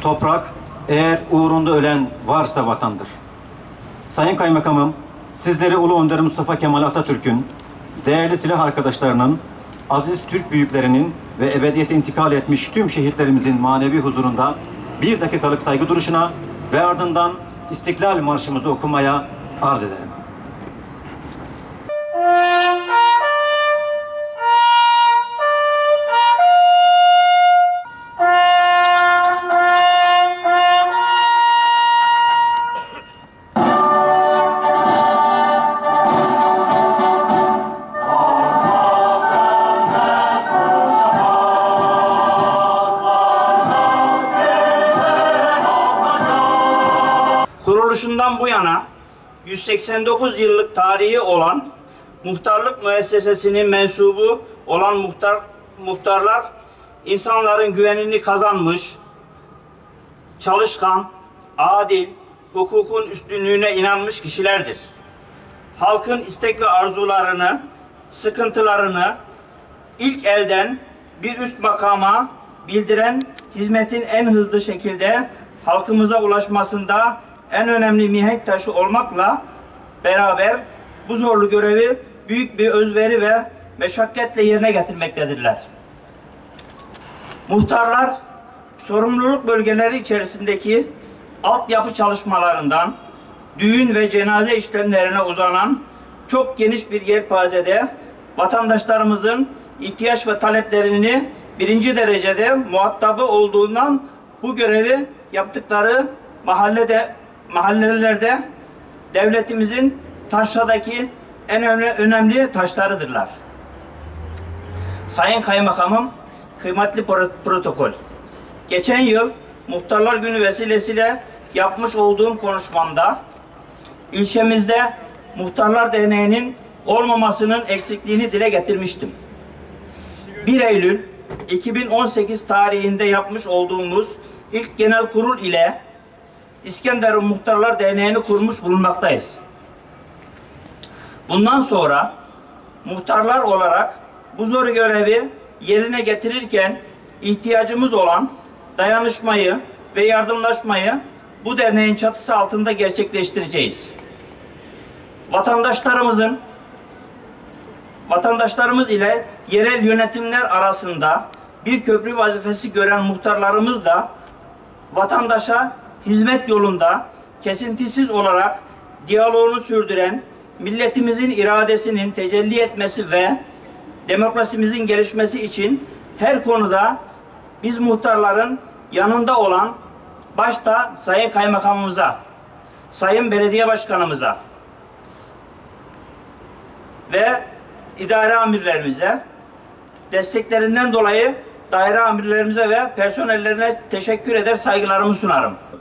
toprak, eğer uğrunda ölen varsa vatandır. Sayın Kaymakamım, sizleri Ulu Önder Mustafa Kemal Atatürk'ün, değerli silah arkadaşlarının, aziz Türk büyüklerinin ve ebediyete intikal etmiş tüm şehitlerimizin manevi huzurunda bir dakikalık saygı duruşuna ve ardından İstiklal Marşımızı okumaya arz ederim. Kuruluşundan bu yana 189 yıllık tarihi olan muhtarlık müessesesinin mensubu olan muhtarlar insanların güvenini kazanmış, çalışkan, adil, hukukun üstünlüğüne inanmış kişilerdir. Halkın istek ve arzularını, sıkıntılarını ilk elden bir üst makama bildiren hizmetin en hızlı şekilde halkımıza ulaşmasında en önemli mihenk taşı olmakla beraber bu zorlu görevi büyük bir özveri ve meşakkatle yerine getirmektedirler. Muhtarlar, sorumluluk bölgeleri içerisindeki altyapı çalışmalarından düğün ve cenaze işlemlerine uzanan çok geniş bir yelpazede vatandaşlarımızın ihtiyaç ve taleplerini birinci derecede muhatabı olduğundan bu görevi yaptıkları mahallelerde devletimizin taşradaki en önemli taşlarıdırlar. Sayın Kaymakamım, kıymetli protokol. Geçen yıl Muhtarlar Günü vesilesiyle yapmış olduğum konuşmamda ilçemizde Muhtarlar Derneği'nin olmamasının eksikliğini dile getirmiştim. 1 Eylül 2018 tarihinde yapmış olduğumuz ilk genel kurul ile İskenderun Muhtarlar Derneği'ni kurmuş bulunmaktayız. Bundan sonra muhtarlar olarak bu zor görevi yerine getirirken ihtiyacımız olan dayanışmayı ve yardımlaşmayı bu derneğin çatısı altında gerçekleştireceğiz. Vatandaşlarımız ile yerel yönetimler arasında bir köprü vazifesi gören muhtarlarımız da vatandaşa hizmet yolunda kesintisiz olarak diyaloğunu sürdüren milletimizin iradesinin tecelli etmesi ve demokrasimizin gelişmesi için her konuda biz muhtarların yanında olan başta Sayın Kaymakamımıza, Sayın Belediye Başkanımıza ve idare amirlerimize desteklerinden dolayı daire amirlerimize ve personellerine teşekkür eder, saygılarımı sunarım.